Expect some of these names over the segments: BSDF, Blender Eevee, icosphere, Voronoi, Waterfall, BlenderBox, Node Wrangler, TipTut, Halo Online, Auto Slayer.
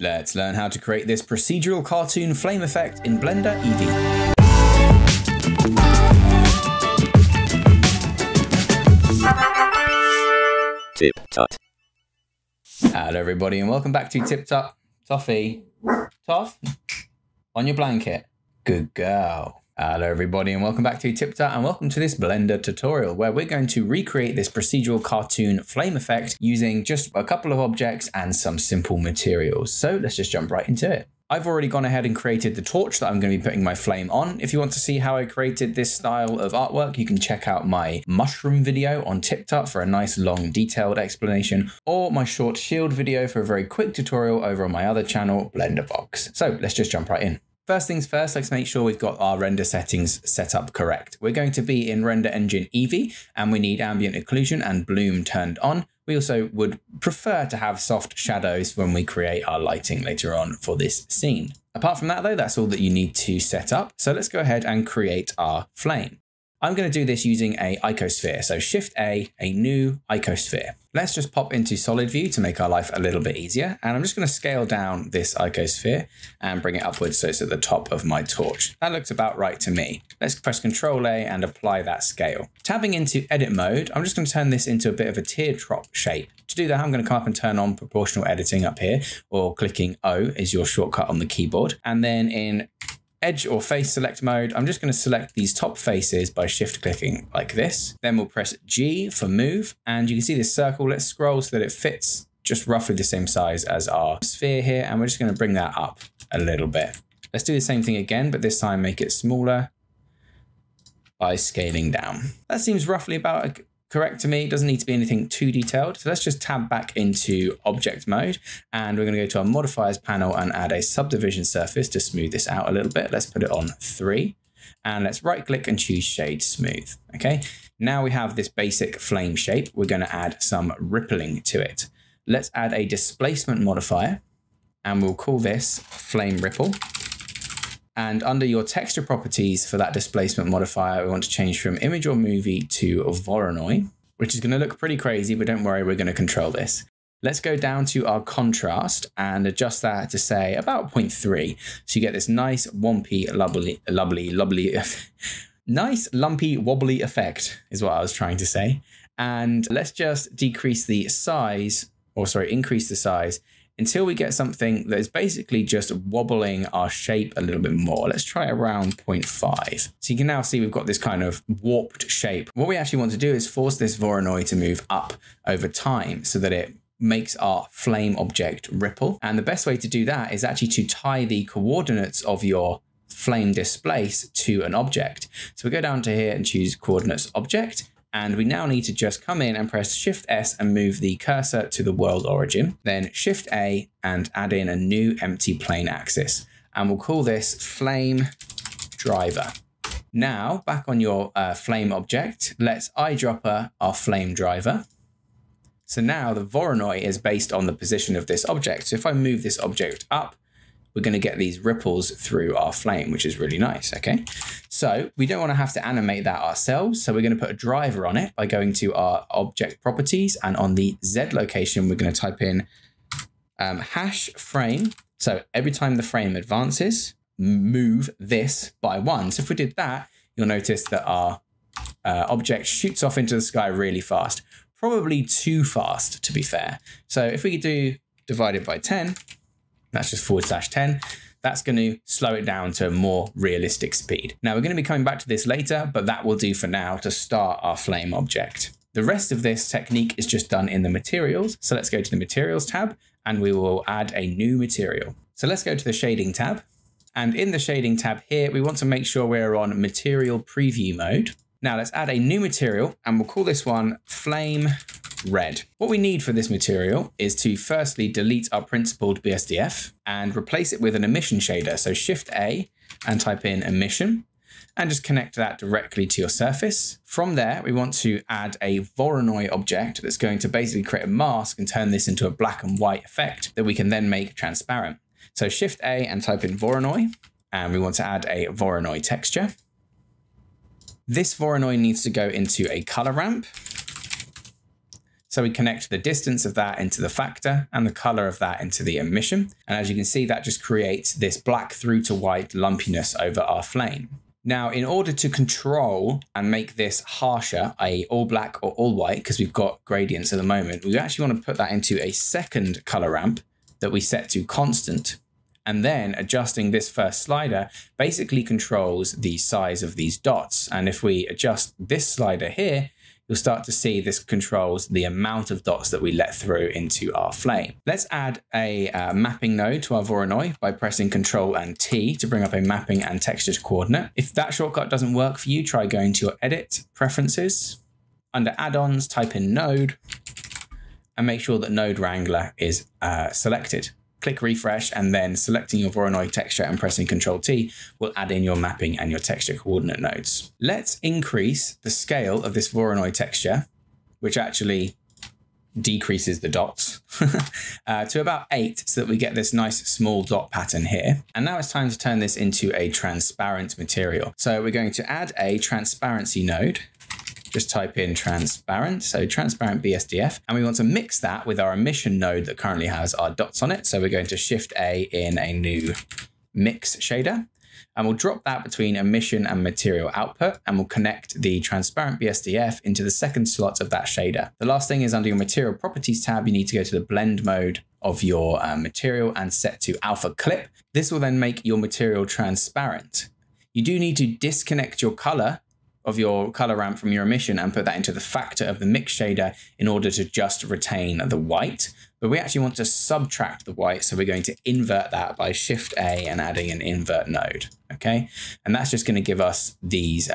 Let's learn how to create this procedural cartoon flame effect in Blender Eevee. TipTut. Hello everybody and welcome back to TipTut. Toffee. Toff? On your blanket. Good girl. Hello everybody and welcome back to TipTut and welcome to this Blender tutorial where we're going to recreate this procedural cartoon flame effect using just a couple of objects and some simple materials. So let's just jump right into it. I've already gone ahead and created the torch that I'm going to be putting my flame on. If you want to see how I created this style of artwork, you can check out my mushroom video on TipTut for a nice long detailed explanation, or my short shield video for a very quick tutorial over on my other channel, BlenderBox. So let's just jump right in. First things first, let's make sure we've got our render settings set up correct. We're going to be in Render Engine Eevee, and we need ambient occlusion and bloom turned on. We also would prefer to have soft shadows when we create our lighting later on for this scene. Apart from that though, that's all that you need to set up. So let's go ahead and create our flame. I'm going to do this using a icosphere, so Shift A, a new icosphere. Let's just pop into solid view to make our life a little bit easier. And I'm just going to scale down this icosphere and bring it upwards so it's at the top of my torch. That looks about right to me. Let's press Ctrl A and apply that scale. Tabbing into edit mode, I'm just going to turn this into a bit of a teardrop shape. To do that, I'm going to come up and turn on proportional editing up here, or clicking O is your shortcut on the keyboard. And then in edge or face select mode, I'm just going to select these top faces by shift clicking like this. Then we'll press G for move. And you can see this circle. Let's scroll so that it fits just roughly the same size as our sphere here. And we're just going to bring that up a little bit. Let's do the same thing again, but this time make it smaller by scaling down. That seems roughly about correct to me. It doesn't need to be anything too detailed. So let's just tab back into object mode and we're going to go to our modifiers panel and add a subdivision surface to smooth this out a little bit. Let's put it on 3 and let's right click and choose shade smooth. Okay. Now we have this basic flame shape. We're going to add some rippling to it. Let's add a displacement modifier and we'll call this flame ripple. And under your texture properties for that displacement modifier, we want to change from image or movie to Voronoi, which is going to look pretty crazy, but don't worry, we're going to control this. Let's go down to our contrast and adjust that to say about 0.3. So you get this nice wompy, nice lumpy wobbly effect is what I was trying to say. And let's just decrease the size, or sorry, increase the size until we get something that is basically just wobbling our shape a little bit more. Let's try around 0.5. So you can now see we've got this kind of warped shape. What we actually want to do is force this Voronoi to move up over time so that it makes our flame object ripple. And the best way to do that is actually to tie the coordinates of your flame displace to an object. So we go down to here and choose coordinates object. And we now need to just come in and press Shift S and move the cursor to the world origin, then Shift A and add in a new empty plane axis. And we'll call this flame driver. Now back on your flame object, let's eyedropper our flame driver. So now the Voronoi is based on the position of this object. So if I move this object up, we're going to get these ripples through our flame, which is really nice. Okay. So we don't want to have to animate that ourselves. So we're going to put a driver on it by going to our object properties and on the Z location, we're going to type in hash frame. So every time the frame advances, move this by 1. So if we did that, you'll notice that our object shoots off into the sky really fast, probably too fast to be fair. So if we could do divided by 10, that's just /10. That's going to slow it down to a more realistic speed. Now we're going to be coming back to this later, but that will do for now to start our flame object. The rest of this technique is just done in the materials. So let's go to the materials tab and we will add a new material. So let's go to the shading tab. And in the shading tab here, we want to make sure we're on material preview mode. Now let's add a new material and we'll call this one flame red. What we need for this material is to firstly delete our principled BSDF and replace it with an emission shader. So Shift A and type in emission and just connect that directly to your surface. From there, we want to add a Voronoi object that's going to basically create a mask and turn this into a black and white effect that we can then make transparent. So Shift A and type in Voronoi and we want to add a Voronoi texture. This Voronoi needs to go into a color ramp. So we connect the distance of that into the factor and the color of that into the emission. And as you can see, that just creates this black through to white lumpiness over our flame. Now, in order to control and make this harsher, i.e. all black or all white, because we've got gradients at the moment, we actually want to put that into a second color ramp that we set to constant. And then adjusting this first slider basically controls the size of these dots. And if we adjust this slider here, you'll start to see this controls the amount of dots that we let through into our flame. Let's add a mapping node to our Voronoi by pressing Ctrl and T to bring up a mapping and texture to coordinate. If that shortcut doesn't work for you, try going to your Edit, Preferences, under Add-ons, type in Node, and make sure that Node Wrangler is selected. Click refresh, and then selecting your Voronoi texture and pressing Ctrl T will add in your mapping and your texture coordinate nodes. Let's increase the scale of this Voronoi texture, which actually decreases the dots, to about 8 so that we get this nice small dot pattern here. And now it's time to turn this into a transparent material. So we're going to add a transparency node. Just type in transparent, so transparent BSDF, and we want to mix that with our emission node that currently has our dots on it. So we're going to Shift A in a new mix shader, and we'll drop that between emission and material output, and we'll connect the transparent BSDF into the second slot of that shader. The last thing is under your material properties tab, you need to go to the blend mode of your material and set to alpha clip. This will then make your material transparent. You do need to disconnect your color of your color ramp from your emission and put that into the factor of the mix shader in order to just retain the white. But we actually want to subtract the white, so we're going to invert that by Shift A and adding an invert node, okay? And that's just gonna give us these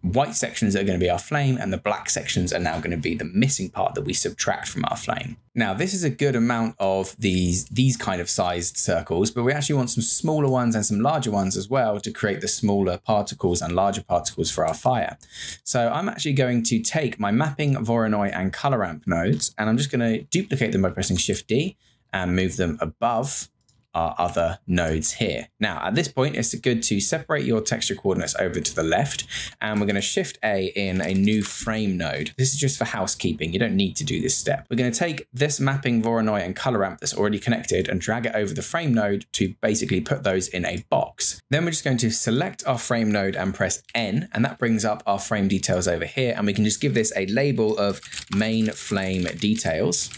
white sections that are gonna be our flame, and the black sections are now gonna be the missing part that we subtract from our flame. Now, this is a good amount of these kind of sized circles, but we actually want some smaller ones and some larger ones as well to create the smaller particles and larger particles for our fire. So I'm actually going to take my mapping, Voronoi and color ramp nodes, and I'm just gonna duplicate them by pressing Shift D and move them above our other nodes here. Now, at this point, it's good to separate your texture coordinates over to the left, and we're gonna Shift A in a new frame node. This is just for housekeeping. You don't need to do this step. We're gonna take this mapping Voronoi and color ramp that's already connected and drag it over the frame node to basically put those in a box. Then we're just going to select our frame node and press N, and that brings up our frame details over here, and we can just give this a label of main flame details.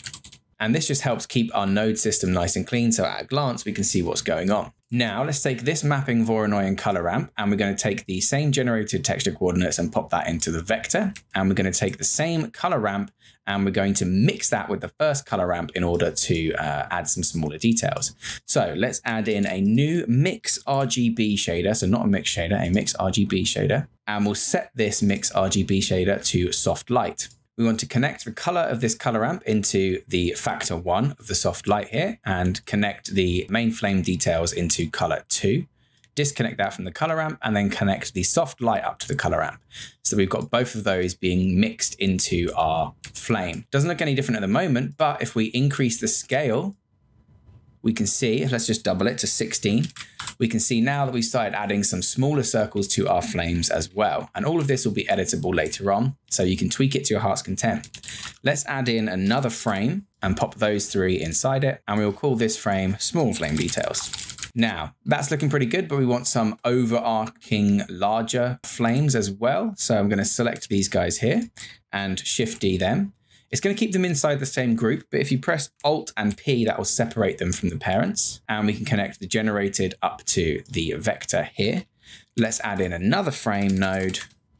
And this just helps keep our node system nice and clean, so at a glance we can see what's going on. Now let's take this mapping Voronoi and color ramp, and we're going to take the same generated texture coordinates and pop that into the vector. And we're going to take the same color ramp and we're going to mix that with the first color ramp in order to add some smaller details. So let's add in a new mix RGB shader, so not a mix shader, a mix RGB shader. And we'll set this mix RGB shader to soft light. We want to connect the color of this color ramp into the factor 1 of the soft light here, and connect the main flame details into color 2. Disconnect that from the color ramp and then connect the soft light up to the color ramp. So we've got both of those being mixed into our flame. Doesn't look any different at the moment, but if we increase the scale, we can see, let's just double it to 16. We can see now that we started adding some smaller circles to our flames as well. And all of this will be editable later on, so you can tweak it to your heart's content. Let's add in another frame and pop those three inside it. And we will call this frame small flame details. Now, that's looking pretty good, but we want some overarching larger flames as well. So I'm gonna select these guys here and Shift D them. It's going to keep them inside the same group, but if you press Alt and P, that will separate them from the parents. And we can connect the generated up to the vector here. Let's add in another frame node,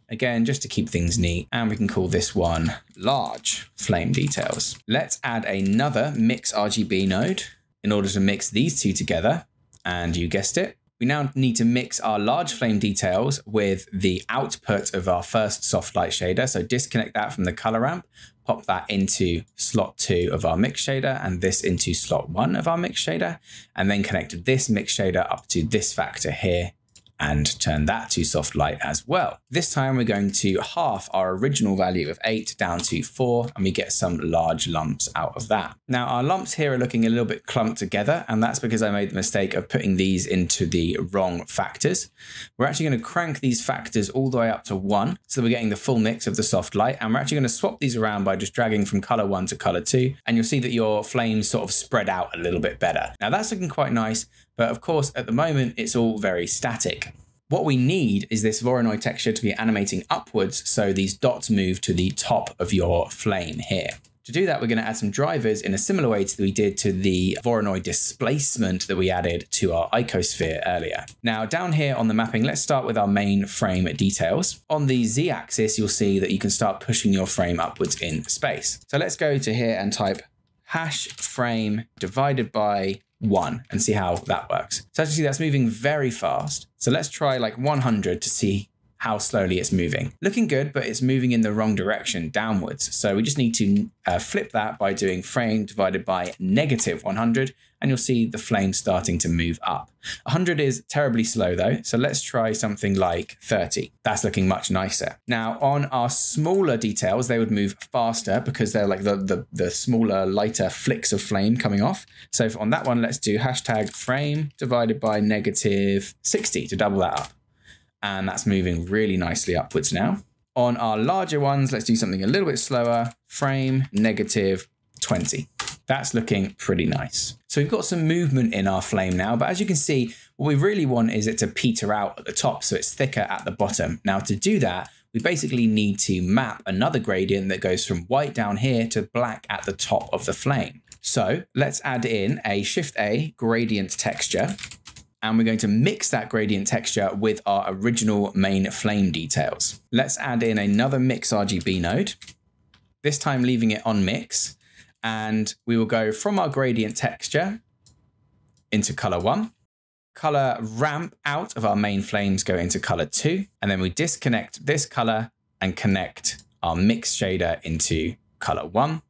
again, just to keep things neat. And we can call this one large flame details. Let's add another mix RGB node in order to mix these two together. And you guessed it. We now need to mix our large flame details with the output of our first soft light shader. So disconnect that from the color ramp, pop that into slot 2 of our mix shader and this into slot 1 of our mix shader, and then connect this mix shader up to this factor here and turn that to soft light as well. This time we're going to halve our original value of 8 down to 4, and we get some large lumps out of that. Now our lumps here are looking a little bit clumped together, and that's because I made the mistake of putting these into the wrong factors. We're actually going to crank these factors all the way up to 1, so that we're getting the full mix of the soft light, and we're actually going to swap these around by just dragging from color 1 to color 2, and you'll see that your flames sort of spread out a little bit better. Now that's looking quite nice, but of course at the moment it's all very static. What we need is this Voronoi texture to be animating upwards, so these dots move to the top of your flame here. To do that, we're going to add some drivers in a similar way that we did to the Voronoi displacement that we added to our icosphere earlier. Now down here on the mapping, let's start with our main frame details. On the z-axis, you'll see that you can start pushing your frame upwards in space. So let's go to here and type #frame/1 and see how that works. So as you see, that's moving very fast. So let's try like 100 to see how slowly it's moving. Looking good, but it's moving in the wrong direction, downwards. So we just need to flip that by doing frame/-100, and you'll see the flame starting to move up. 100 is terribly slow though, so let's try something like 30. That's looking much nicer. Now on our smaller details, they would move faster because they're like the smaller, lighter flicks of flame coming off. So on that one, let's do #frame/-60 to double that up. And that's moving really nicely upwards now. On our larger ones, let's do something a little bit slower, frame/-20. That's looking pretty nice. So we've got some movement in our flame now, but as you can see, what we really want is it to peter out at the top, so it's thicker at the bottom. Now to do that, we basically need to map another gradient that goes from white down here to black at the top of the flame. So let's add in a Shift-A gradient texture, and we're going to mix that gradient texture with our original main flame details. Let's add in another mix RGB node, this time leaving it on mix, and we will go from our gradient texture into color 1, color ramp out of our main flames go into color 2, and then we disconnect this color and connect our mix shader into color 1.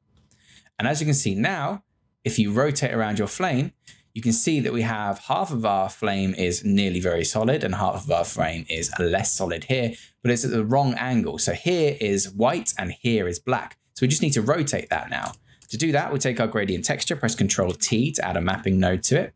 And as you can see now, if you rotate around your flame, you can see that we have half of our flame is nearly very solid and half of our frame is less solid here, but it's at the wrong angle. So here is white and here is black. So we just need to rotate that now. To do that, we'll take our gradient texture, press Ctrl+T to add a mapping node to it,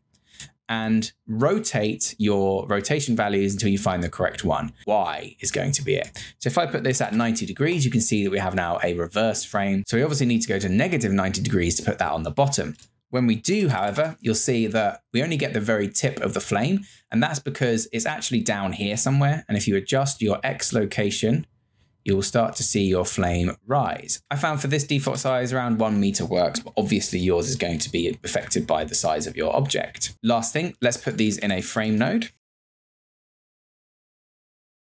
and rotate your rotation values until you find the correct one. Y is going to be it. So if I put this at 90 degrees, you can see that we have now a reverse frame. So we obviously need to go to -90 degrees to put that on the bottom. When we do, however, you'll see that we only get the very tip of the flame, and that's because it's actually down here somewhere. And if you adjust your X location, you will start to see your flame rise. I found for this default size, around 1 meter works, but obviously yours is going to be affected by the size of your object. Last thing, let's put these in a frame node.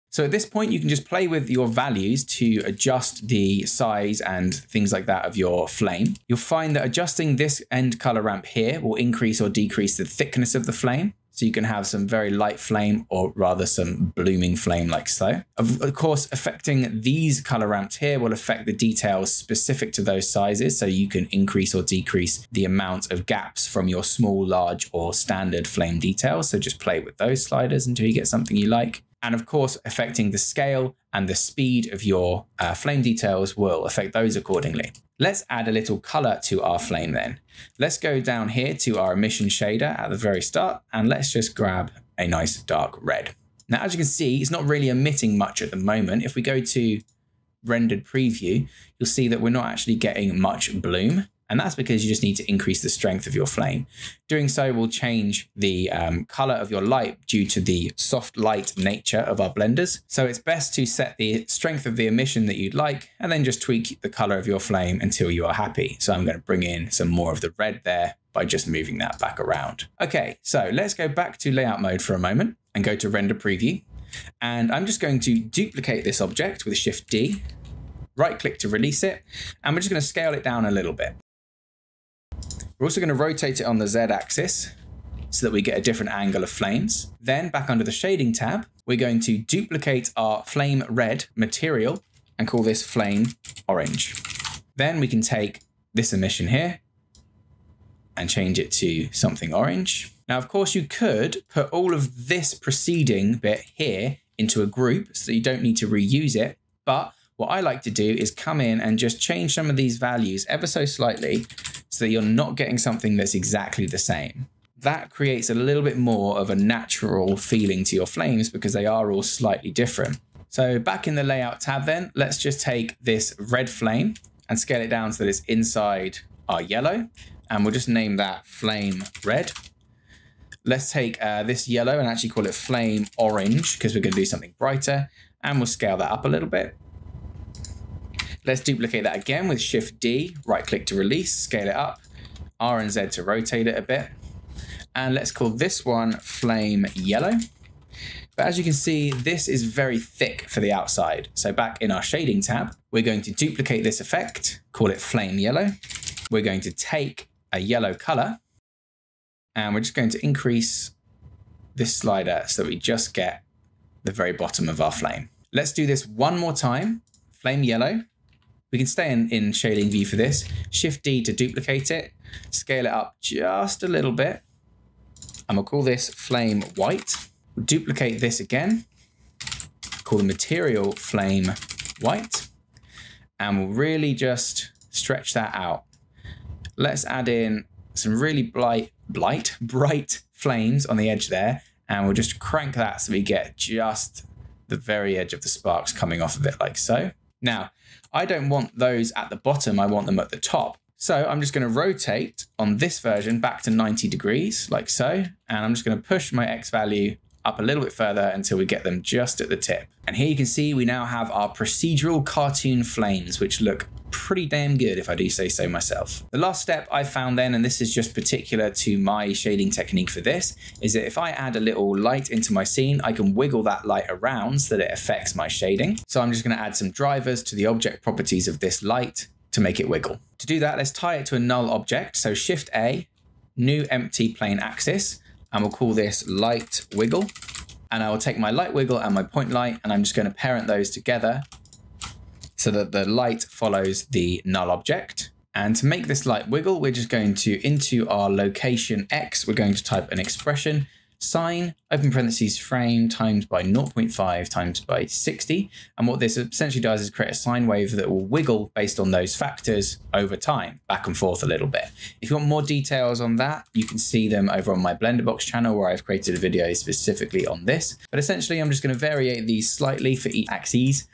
So at this point, you can just play with your values to adjust the size and things like that of your flame. You'll find that adjusting this end color ramp here will increase or decrease the thickness of the flame. So you can have some very light flame, or rather some blooming flame like so. Of course, affecting these color ramps here will affect the details specific to those sizes. So you can increase or decrease the amount of gaps from your small, large, or standard flame details. So just play with those sliders until you get something you like. And of course, affecting the scale and the speed of your flame details will affect those accordingly. Let's add a little color to our flame then. Let's go down here to our emission shader at the very start, and let's just grab a nice dark red. Now, as you can see, it's not really emitting much at the moment. If we go to rendered preview, you'll see that we're not actually getting much bloom. And that's because you just need to increase the strength of your flame. Doing so will change the color of your light due to the soft light nature of our blenders. So it's best to set the strength of the emission that you'd like, and then just tweak the color of your flame until you are happy. So I'm going to bring in some more of the red there by just moving that back around. Okay, so let's go back to layout mode for a moment and go to render preview. And I'm just going to duplicate this object with Shift-D, right click to release it. And we're just going to scale it down a little bit. We're also going to rotate it on the Z axis so that we get a different angle of flames. Then back under the shading tab, we're going to duplicate our flame red material and call this flame orange. Then we can take this emission here and change it to something orange. Now, of course, you could put all of this preceding bit here into a group so that you don't need to reuse it. But what I like to do is come in and just change some of these values ever so slightly so that you're not getting something that's exactly the same. That creates a little bit more of a natural feeling to your flames because they are all slightly different. So back in the layout tab then, let's just take this red flame and scale it down so that it's inside our yellow, and we'll just name that flame red. Let's take this yellow and actually call it flame orange because we're going to do something brighter, and we'll scale that up a little bit. Let's duplicate that again with Shift D, right click to release, scale it up, R and Z to rotate it a bit. And let's call this one flame yellow. But as you can see, this is very thick for the outside. So back in our shading tab, we're going to duplicate this effect, call it flame yellow. We're going to take a yellow color and we're just going to increase this slider so that we just get the very bottom of our flame. Let's do this one more time, flame yellow. We can stay in shading view for this. Shift D to duplicate it, scale it up just a little bit, and we'll call this flame white. We'll duplicate this again, call the material flame white, and we'll really just stretch that out. Let's add in some really bright flames on the edge there, and we'll just crank that so we get just the very edge of the sparks coming off of it like so. Now, I don't want those at the bottom, I want them at the top. So I'm just going to rotate on this version back to 90 degrees like so, and I'm just going to push my X value up a little bit further until we get them just at the tip. And here you can see we now have our procedural cartoon flames, which look pretty damn good if I do say so myself. The last step I found then, and this is just particular to my shading technique for this, is that if I add a little light into my scene, I can wiggle that light around so that it affects my shading. So I'm just going to add some drivers to the object properties of this light to make it wiggle. To do that, let's tie it to a null object. So Shift A, new empty plane axis, and we'll call this light wiggle. And I will take my light wiggle and my point light, and I'm just going to parent those together so that the light follows the null object. And to make this light wiggle, we're just going to, into our location X, we're going to type an expression, sine, open parentheses, frame times by 0.5 times by 60. And what this essentially does is create a sine wave that will wiggle based on those factors over time, back and forth a little bit. If you want more details on that, you can see them over on my BlenderBox channel where I've created a video specifically on this. But essentially, I'm just going to variate these slightly for each axis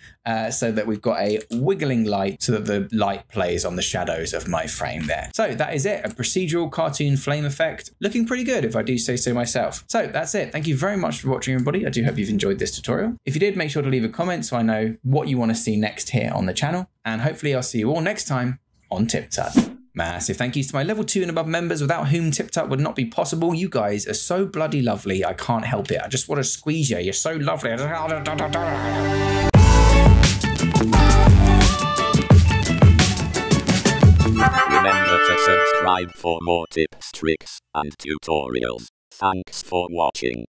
so that we've got a wiggling light so that the light plays on the shadows of my frame there. So that is it, a procedural cartoon flame effect. Looking pretty good if I do say so myself. So that's it. Thank you very much for watching, everybody. I do hope you've enjoyed this tutorial. If you did, make sure to leave a comment so I know what you want to see next here on the channel. And hopefully I'll see you all next time on TipTut. Massive thank yous to my level 2 and above members, without whom TipTut would not be possible. You guys are so bloody lovely. I can't help it. I just want to squeeze you. You're so lovely. Remember to subscribe for more tips, tricks, and tutorials. Thanks for watching.